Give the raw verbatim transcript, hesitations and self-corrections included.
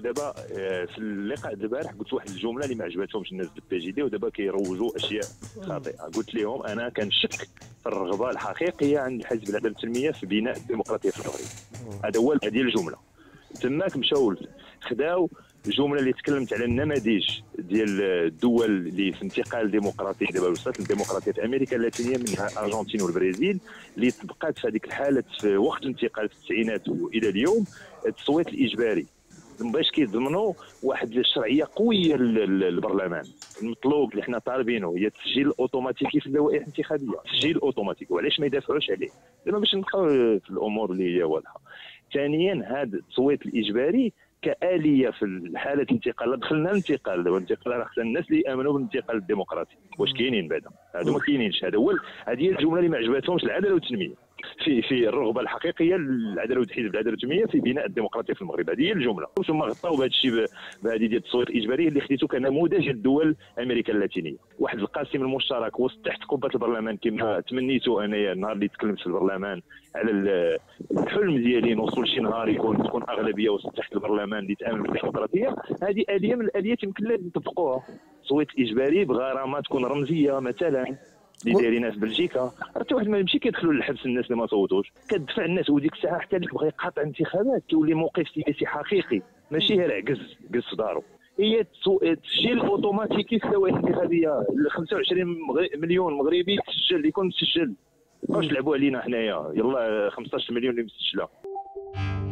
باسكو دابا في اللقاء ديال البارح قلت واحد الجمله اللي ما عجبتهمش الناس ديال البيجيدي ودابا كيروجوا اشياء خاطئه. قلت لهم انا كنشك في الرغبه الحقيقيه عند الحزب العداله والتنميه في بناء الديمقراطيه في المغرب. هذا هو هذه الجمله. تماك مشاو خداو الجمله اللي تكلمت على النماذج ديال الدول اللي في انتقال ديمقراطي دابا وصلت للديمقراطيه في امريكا اللاتينيه منها الارجنتين والبرازيل اللي طبقات في هذيك الحاله في وقت انتقال في التسعينات والى اليوم التصويت الاجباري باش كيضمنوا واحد الشرعيه قويه للبرلمان. المطلوب اللي حنا طالبينه هي التسجيل الاوتوماتيكي في اللوائح الانتخابيه، التسجيل الاوتوماتيكي. وعلاش ما يدافعوش عليه؟ دابا باش نبقاو في الامور اللي هي واضحه. ثانيا هذا التصويت الاجباري كآلية في حالة الانتقال، دخلنا الانتقال دابا الانتقال راه خصنا الناس اللي آمنوا بالانتقال الديمقراطي، واش كاينين بعدا؟ هادو ما كاينينش. هذا هو هذه هي الجملة اللي ما عجبتهمش العدالة والتنمية في في الرغبة الحقيقية للعدالة والحزب العدالة والتنمية في بناء الديمقراطية في المغرب. هذه هي الجملة، ثم غطاو بهذا الشيء بهذه ديال التصويت الإجباري اللي خديته كنموذج للدول أمريكا اللاتينية، واحد القاسم المشترك وسط تحت قبة البرلمان كما تمنيته أنايا النهار اللي تكلمت في البرلمان على الحلم ديالي نوصل شي نهار يكون تكون أغلبية وسط تحت البرلمان اللي تآمن بالديمقراطية. هذه آلية من الآليات يمكن لها نطبقوها. التصويت الإجباري بغرامات تكون رمزية مثلا اللي دايرينها في بلجيكا، حتى واحد ما يمشي كيدخلوا للحبس الناس اللي ما صوتوش، كتدفع الناس وديك الساعه حتى اللي بغى يقاطع انتخابات كيولي موقف سياسي حقيقي، ماشي غير عكز كز في دارو. هي التسجيل اوتوماتيكي في اللوائح الانتخابيه، خمسة وعشرين مليون مغربي تسجل يكون مسجل، مابقاوش يلعبوا علينا حنايا، يلا خمسطاش مليون اللي مسجله.